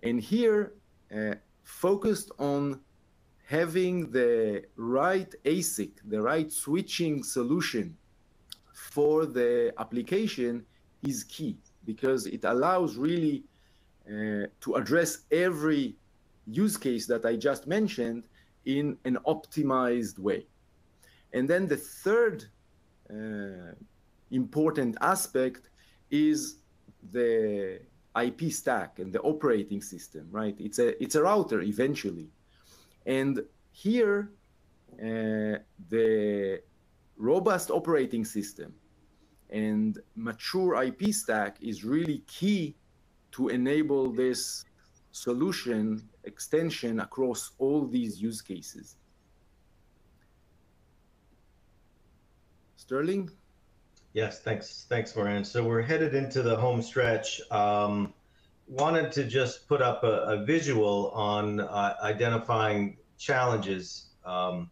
And here, uh, focused on having the right A S I C, the right switching solution for the application is key, because it allows really uh, to address every use case that I just mentioned in an optimized way. And then the third uh, important aspect is the I P stack and the operating system, right? It's a, it's a router eventually. And here, uh, the robust operating system and mature I P stack is really key to enable this solution extension across all these use cases. Sterling? Yes, thanks, thanks, Moran. So we're headed into the home stretch. Um, wanted to just put up a, a visual on uh, identifying challenges. Um,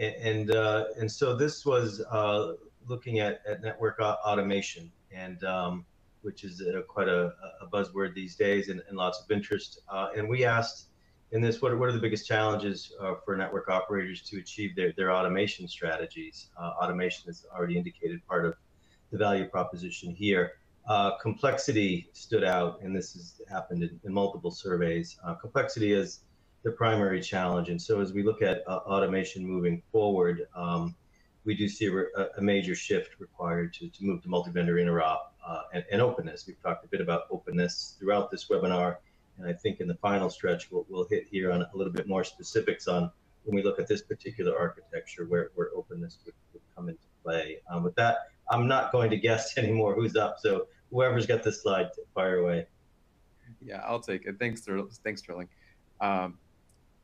and and, uh, and so this was uh, looking at, at network automation, and um, which is uh, quite a, a buzzword these days, and, and lots of interest. Uh, and we asked in this, what are, what are the biggest challenges uh, for network operators to achieve their, their automation strategies? Uh, automation is already indicated part of the value proposition here. Uh, complexity stood out, and this has happened in, in multiple surveys. Uh, complexity is the primary challenge, and so as we look at uh, automation moving forward, um, we do see a, a major shift required to, to move to multi-vendor interop uh, and, and openness. We've talked a bit about openness throughout this webinar, and I think in the final stretch, we'll, we'll hit here on a little bit more specifics on when we look at this particular architecture where, where openness would, would come into play. Um, with that, I'm not going to guess anymore who's up, so whoever's got this slide, fire away. Yeah, I'll take it. Thanks, thanks, Sterling. Um,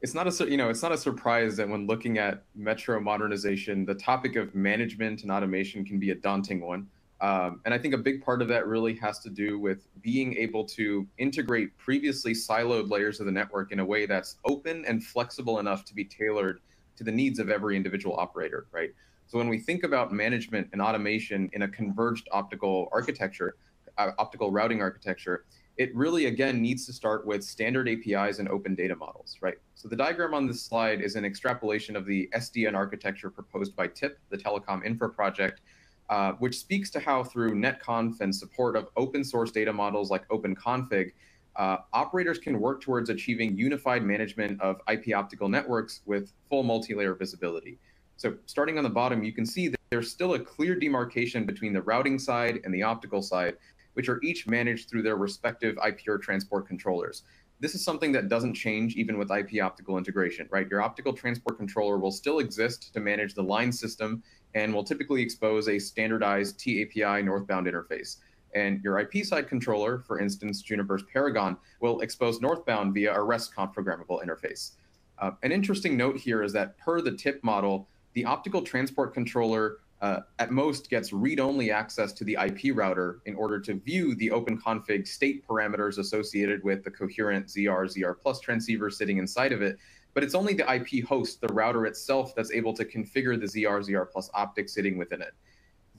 it's not a you know it's not a surprise that when looking at metro modernization, the topic of management and automation can be a daunting one, um, and I think a big part of that really has to do with being able to integrate previously siloed layers of the network in a way that's open and flexible enough to be tailored to the needs of every individual operator, right? So when we think about management and automation in a converged optical architecture, optical routing architecture, it really, again, needs to start with standard A P Is and open data models, right? So the diagram on this slide is an extrapolation of the S D N architecture proposed by T I P, the Telecom Infra Project, uh, which speaks to how through NetConf and support of open source data models like OpenConfig, uh, operators can work towards achieving unified management of I P optical networks with full multi-layer visibility. So starting on the bottom, you can see that there's still a clear demarcation between the routing side and the optical side, which are each managed through their respective I P or transport controllers. This is something that doesn't change even with I P optical integration, right? Your optical transport controller will still exist to manage the line system and will typically expose a standardized T A P I northbound interface. And your I P side controller, for instance, Juniper's Paragon, will expose northbound via a RESTconf programmable interface. Uh, an interesting note here is that per the T I P model, the optical transport controller Uh, at most gets read-only access to the I P router in order to view the OpenConfig state parameters associated with the coherent Z R, Z R plus transceiver sitting inside of it. But it's only the I P host, the router itself, that's able to configure the Z R, Z R plus optic sitting within it.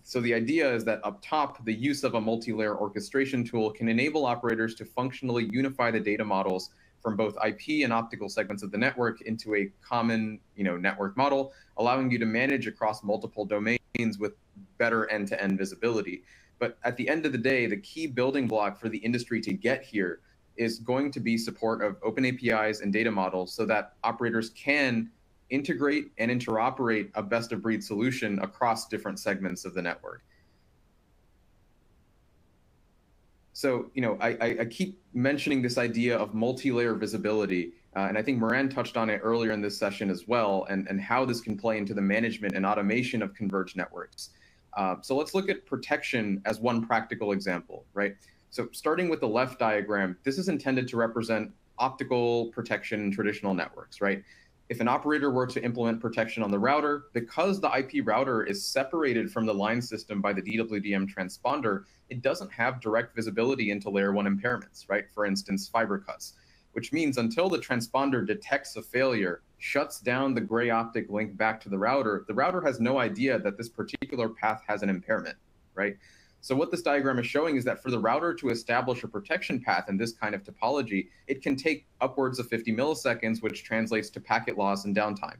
So the idea is that up top, the use of a multi-layer orchestration tool can enable operators to functionally unify the data models from both I P and optical segments of the network into a common, you know, network model, allowing you to manage across multiple domains with better end-to-end visibility. But at the end of the day, the key building block for the industry to get here is going to be support of open A P Is and data models so that operators can integrate and interoperate a best-of-breed solution across different segments of the network. So, you know, I, I, I keep mentioning this idea of multi-layer visibility, uh, and I think Moran touched on it earlier in this session as well, and, and how this can play into the management and automation of converged networks. Uh, so let's look at protection as one practical example, right? So starting with the left diagram, this is intended to represent optical protection in traditional networks, right? If an operator were to implement protection on the router, because the I P router is separated from the line system by the D W D M transponder, it doesn't have direct visibility into layer one impairments, right? For instance, fiber cuts, which means until the transponder detects a failure, shuts down the gray optic link back to the router, the router has no idea that this particular path has an impairment, right? So what this diagram is showing is that for the router to establish a protection path in this kind of topology, it can take upwards of fifty milliseconds, which translates to packet loss and downtime.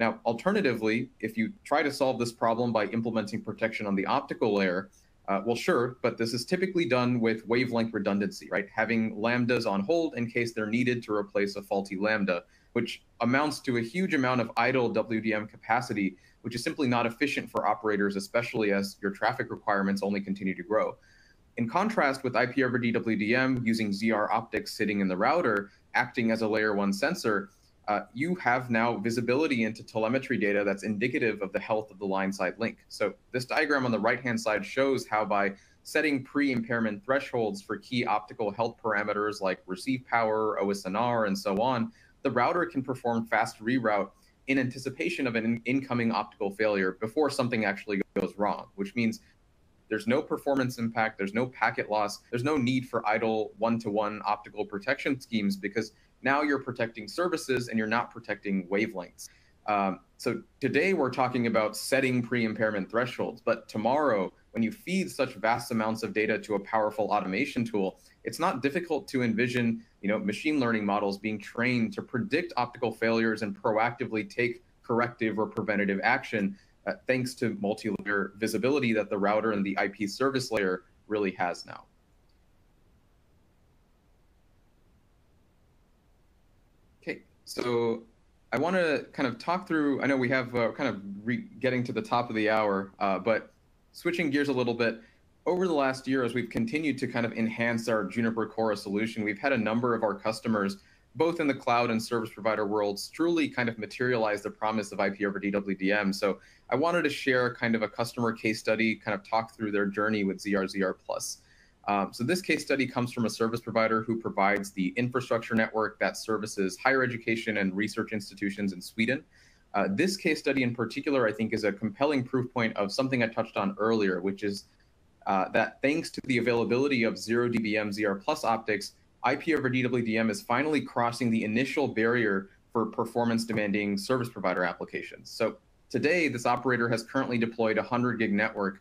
Now, alternatively, if you try to solve this problem by implementing protection on the optical layer, uh, well, sure, but this is typically done with wavelength redundancy, right? Having lambdas on hold in case they're needed to replace a faulty lambda, which amounts to a huge amount of idle W D M capacity, which is simply not efficient for operators, especially as your traffic requirements only continue to grow. In contrast with I P over D W D M, using Z R optics sitting in the router, acting as a layer one sensor, uh, you have now visibility into telemetry data that's indicative of the health of the line side link. So this diagram on the right-hand side shows how by setting pre-impairment thresholds for key optical health parameters like receive power, O S N R, and so on, the router can perform fast reroute in anticipation of an incoming optical failure before something actually goes wrong, which means there's no performance impact, there's no packet loss, there's no need for idle one-to-one optical protection schemes, because now you're protecting services and you're not protecting wavelengths. Um, so today we're talking about setting pre-impairment thresholds, but tomorrow, when you feed such vast amounts of data to a powerful automation tool, it's not difficult to envision, you know, machine learning models being trained to predict optical failures and proactively take corrective or preventative action, uh, thanks to multi-layer visibility that the router and the I P service layer really has now. Okay, so I want to kind of talk through, I know we have uh, kind of re getting to the top of the hour, uh, but switching gears a little bit, over the last year, as we've continued to kind of enhance our Juniper Cora solution, we've had a number of our customers, both in the cloud and service provider worlds, truly kind of materialize the promise of I P over D W D M. So I wanted to share kind of a customer case study, kind of talk through their journey with Z R Z R plus. Um, so this case study comes from a service provider who provides the infrastructure network that services higher education and research institutions in Sweden. Uh, this case study in particular, I think, is a compelling proof point of something I touched on earlier, which is Uh, that thanks to the availability of zero D B M Z R plus optics, I P over D W D M is finally crossing the initial barrier for performance-demanding service provider applications. So today, this operator has currently deployed a one hundred gig network,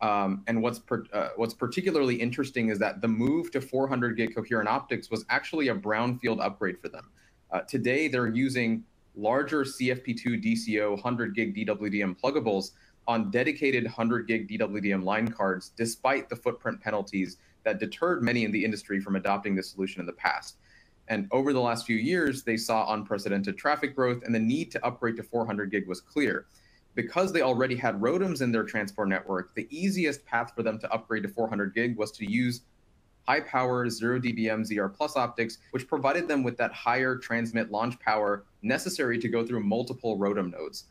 um, and what's, per, uh, what's particularly interesting is that the move to four hundred gig coherent optics was actually a brownfield upgrade for them. Uh, today, they're using larger C F P two D C O one hundred gig D W D M pluggables on dedicated one hundred gig D W D M line cards, despite the footprint penalties that deterred many in the industry from adopting this solution in the past. And over the last few years, they saw unprecedented traffic growth, and the need to upgrade to four hundred gig was clear. Because they already had ROADMs in their transport network, the easiest path for them to upgrade to four hundred gig was to use high-power zero D B M Z R plus optics, which provided them with that higher transmit launch power necessary to go through multiple ROADM nodes.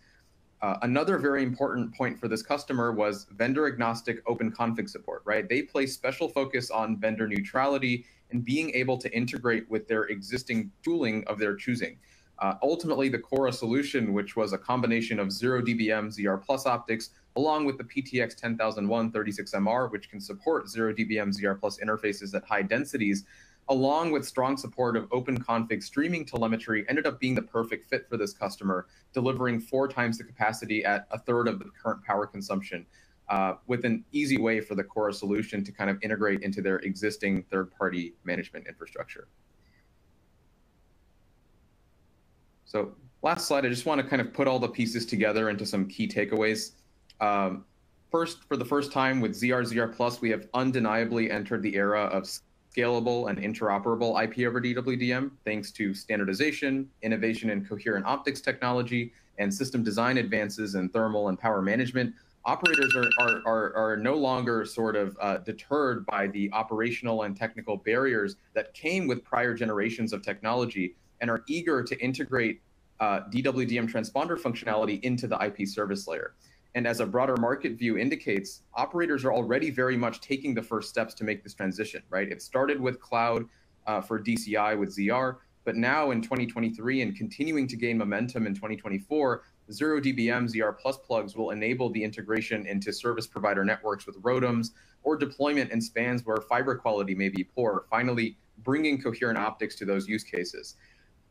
Uh, another very important point for this customer was vendor-agnostic OpenConfig support, right? They place special focus on vendor neutrality and being able to integrate with their existing tooling of their choosing. Uh, ultimately, the Cora solution, which was a combination of zero D B M Z R plus optics, along with the P T X ten thousand one thirty-six M R, which can support zero D B M Z R plus interfaces at high densities, along with strong support of OpenConfig streaming telemetry, ended up being the perfect fit for this customer, delivering four times the capacity at a third of the current power consumption, uh, with an easy way for the Cora solution to kind of integrate into their existing third-party management infrastructure. So last slide, I just want to kind of put all the pieces together into some key takeaways. Um, first, for the first time with Z R Z R plus, we have undeniably entered the era of scalable and interoperable I P over D W D M, thanks to standardization, innovation in coherent optics technology, and system design advances in thermal and power management. operators are, are, are, are no longer sort of uh, deterred by the operational and technical barriers that came with prior generations of technology and are eager to integrate uh, D W D M transponder functionality into the I P service layer. And as a broader market view indicates, operators are already very much taking the first steps to make this transition, right? It started with cloud uh, for D C I with Z R, but now in twenty twenty-three and continuing to gain momentum in twenty twenty-four, zero D B M Z R plus plugs will enable the integration into service provider networks with ROADMs or deployment in spans where fiber quality may be poor, finally bringing coherent optics to those use cases.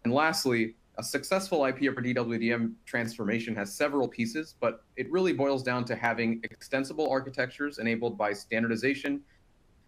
And lastly, a successful I P over D W D M transformation has several pieces, but it really boils down to having extensible architectures enabled by standardization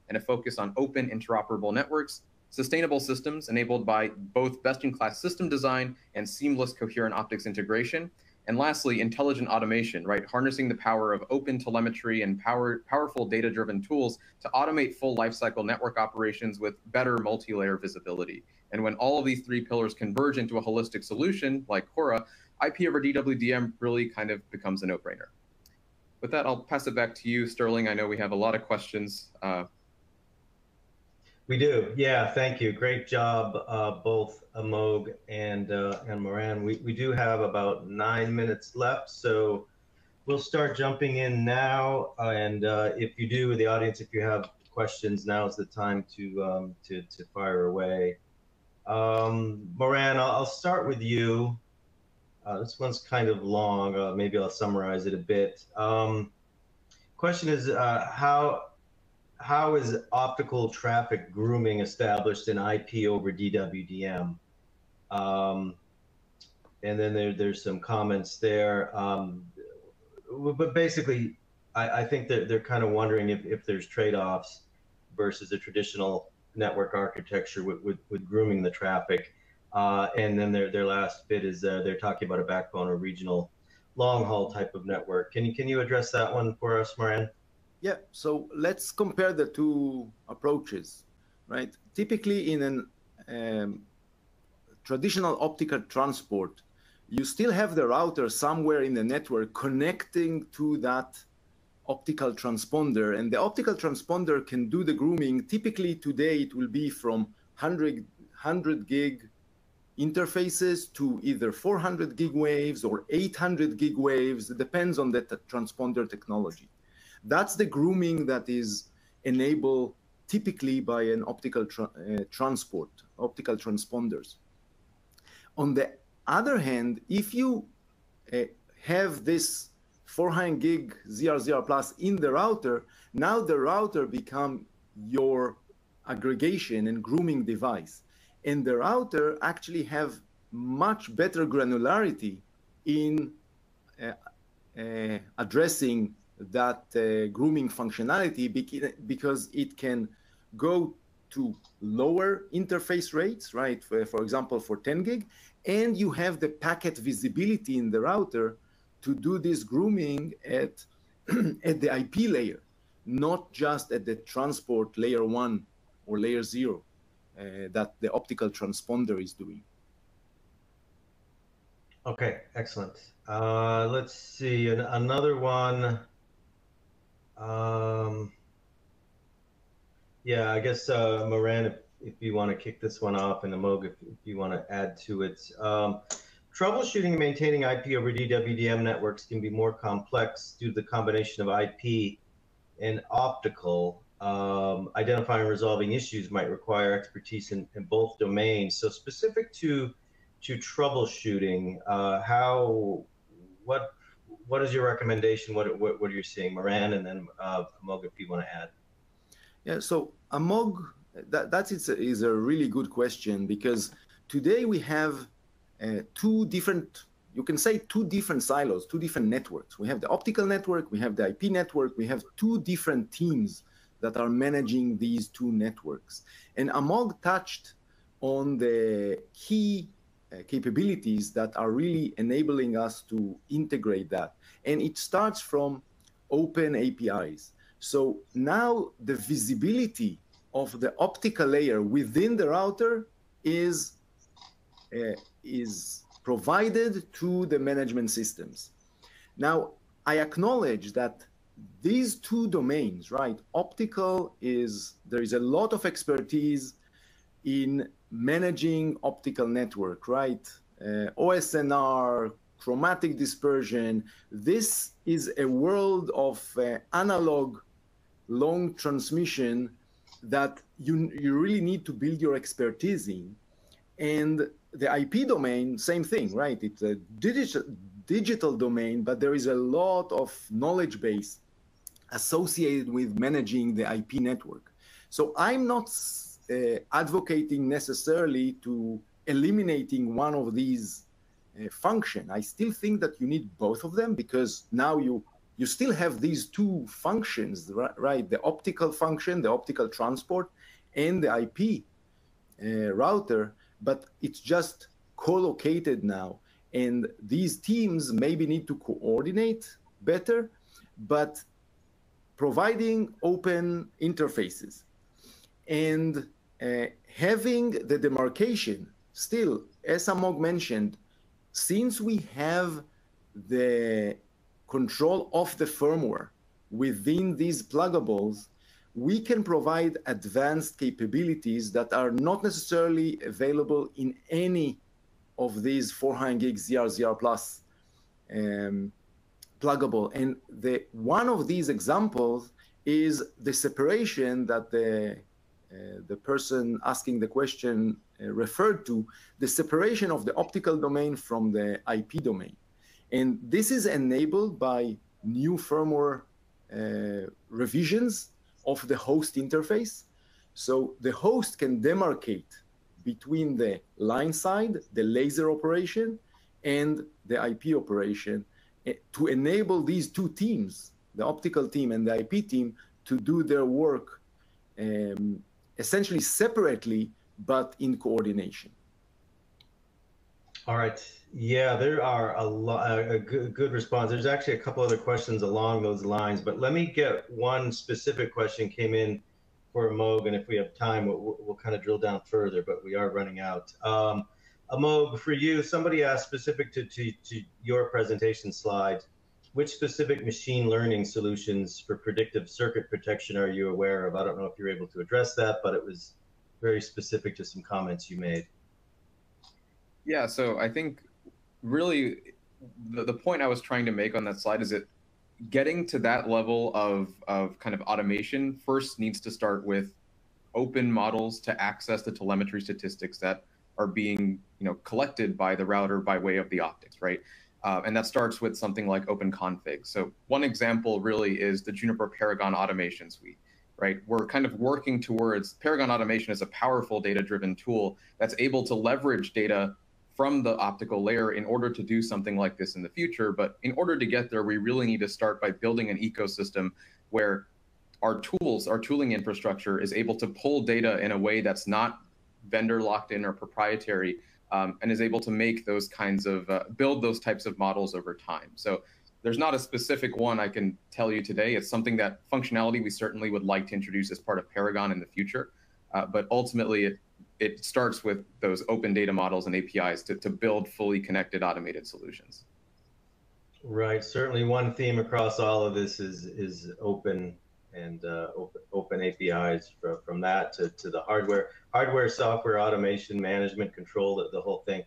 and a focus on open interoperable networks, sustainable systems enabled by both best-in-class system design and seamless coherent optics integration, and lastly, intelligent automation, right? Harnessing the power of open telemetry and power, powerful data-driven tools to automate full lifecycle network operations with better multi-layer visibility. And when all of these three pillars converge into a holistic solution like Cora, I P over D W D M really kind of becomes a no-brainer. With that, I'll pass it back to you, Sterling. I know we have a lot of questions. Uh, we do, yeah, thank you. Great job, uh, both Amogh and, uh, and Moran. We, we do have about nine minutes left, so we'll start jumping in now. Uh, and uh, if you do, the audience, if you have questions, now's the time to, um, to, to fire away. Um, Moran, I'll, I'll start with you. Uh, this one's kind of long. Uh, maybe I'll summarize it a bit. Um, question is, uh, how how is optical traffic grooming established in I P over D W D M? Um, and then there, there's some comments there. Um, but basically, I, I think that they're kind of wondering if, if there's trade-offs versus a traditional network architecture with, with, with grooming the traffic. Uh, and then their, their last bit is uh, they're talking about a backbone or regional long haul type of network. Can you, can you address that one for us, Moran? Yeah, so let's compare the two approaches, right? Typically in an um, traditional optical transport, you still have the router somewhere in the network connecting to that optical transponder, and the optical transponder can do the grooming. Typically today it will be from one hundred, one hundred gig interfaces to either four hundred gig waves or eight hundred gig waves. It depends on the transponder technology. That's the grooming that is enabled typically by an optical tra uh, transport, optical transponders. On the other hand, if you uh, have this four hundred gig Z R Z R plus in the router, now the router become your aggregation and grooming device. And the router actually have much better granularity in uh, uh, addressing that uh, grooming functionality because it can go to lower interface rates, right? For, for example, for ten gig, and you have the packet visibility in the router to do this grooming at, at the I P layer, not just at the transport layer one or layer zero uh, that the optical transponder is doing. Okay, excellent. Uh, let's see, an, another one. Um, yeah, I guess uh, Moran, if, if you want to kick this one off, and Amogh, if, if you want to add to it. Um, Troubleshooting and maintaining I P over D W D M networks can be more complex due to the combination of I P and optical. Um, identifying and resolving issues might require expertise in, in both domains. So specific to to troubleshooting, uh, how what what is your recommendation? What what, what are you seeing, Moran, and then uh, Amogh, if you want to add? Yeah. So Amogh, that that is a, is a really good question because today we have Uh, two different, you can say two different silos, two different networks. We have the optical network, we have the I P network, we have two different teams that are managing these two networks. And Amogh touched on the key uh, capabilities that are really enabling us to integrate that. And it starts from open A P Is. So now the visibility of the optical layer within the router is Uh, is provided to the management systems. Now, I acknowledge that these two domains, right? Optical is, there is a lot of expertise in managing optical network, right? Uh, O S N R, chromatic dispersion. This is a world of uh, analog long transmission that you, you really need to build your expertise in. And the I P domain, same thing, right? It's a digital, digital domain, but there is a lot of knowledge base associated with managing the I P network. So I'm not uh, advocating necessarily to eliminating one of these uh, function. I still think that you need both of them, because now you you still have these two functions, right? The optical function, the optical transport, and the I P uh, router, but it's just co-located now. And these teams maybe need to coordinate better, but providing open interfaces and uh, having the demarcation. Still, as Amogh mentioned, since we have the control of the firmware within these pluggables, we can provide advanced capabilities that are not necessarily available in any of these four hundred gig Z R, Z R plus um, pluggable. And the, one of these examples is the separation that the Uh, the person asking the question uh, referred to, the separation of the optical domain from the I P domain. And this is enabled by new firmware uh, revisions of the host interface. So the host can demarcate between the line side, the laser operation, and the I P operation uh, to enable these two teams, the optical team and the I P team, to do their work um, essentially separately, but in coordination. All right. Yeah, there are a lot a good, good response. There's actually a couple other questions along those lines, but let me get one specific question came in for Amogh, and if we have time, we'll, we'll kind of drill down further, but we are running out. Um, Amogh, for you, somebody asked specific to, to, to your presentation slide, which specific machine learning solutions for predictive circuit protection are you aware of? I don't know if you're able to address that, but it was very specific to some comments you made. Yeah, so I think really the, the point I was trying to make on that slide is that getting to that level of, of kind of automation first needs to start with open models to access the telemetry statistics that are being, you know, collected by the router by way of the optics, right? Uh, and that starts with something like OpenConfig. So one example really is the Juniper Paragon automation suite, right? We're kind of working towards, Paragon automation is a powerful data-driven tool that's able to leverage data from the optical layer in order to do something like this in the future. But in order to get there, we really need to start by building an ecosystem where our tools, our tooling infrastructure is able to pull data in a way that's not vendor locked in or proprietary, Um, and is able to make those kinds of, uh, build those types of models over time. So there's not a specific one I can tell you today. It's something that functionality we certainly would like to introduce as part of Paragon in the future. Uh, but ultimately, it, it starts with those open data models and A P Is to, to build fully connected automated solutions. Right. Certainly one theme across all of this is, is open and uh, open, open A P Is from, from that to, to the hardware, hardware, software, automation, management, control, the, the whole thing.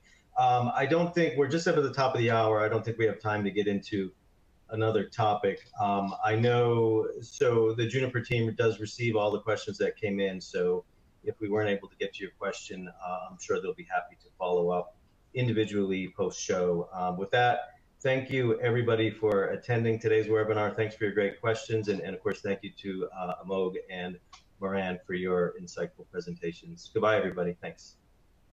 Um, I don't think, we're just up at the top of the hour. I don't think we have time to get into another topic. Um, I know, so the Juniper team does receive all the questions that came in. So if we weren't able to get to your question, uh, I'm sure they'll be happy to follow up individually post-show. Um, with that, thank you, everybody, for attending today's webinar. Thanks for your great questions. And, and of course, thank you to uh, Amogh and Moran for your insightful presentations. Goodbye, everybody. Thanks.